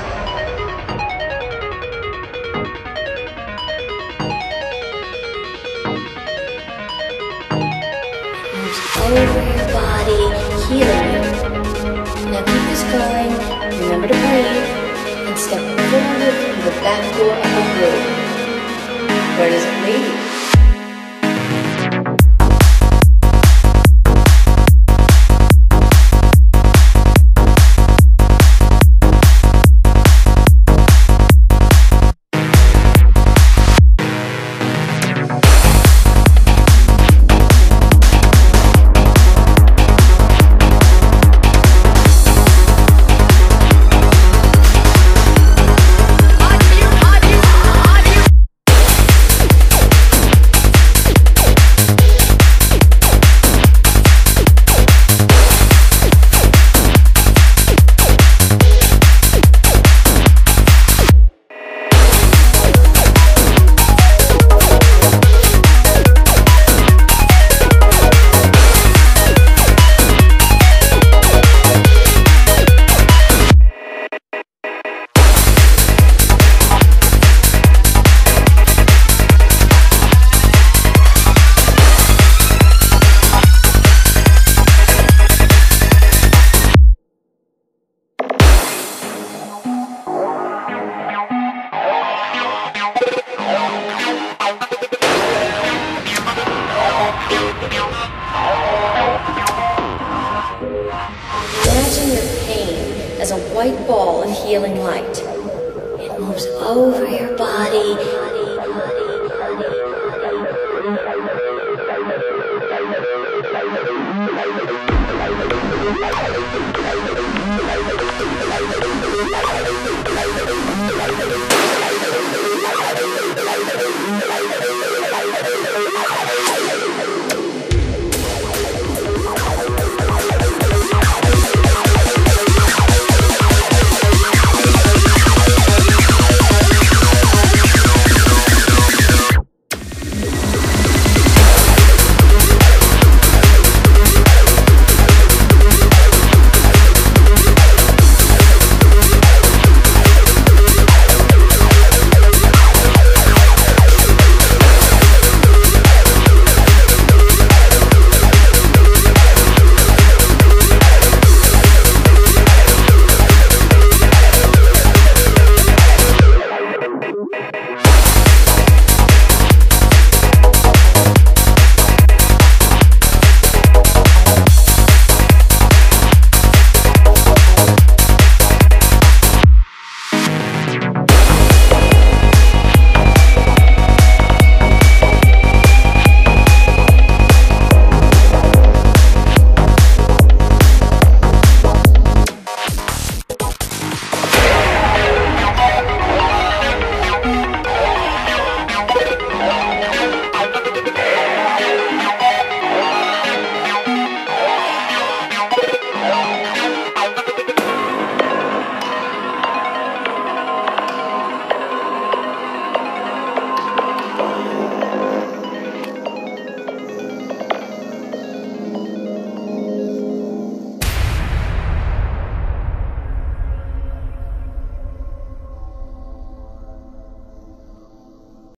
it moves over your body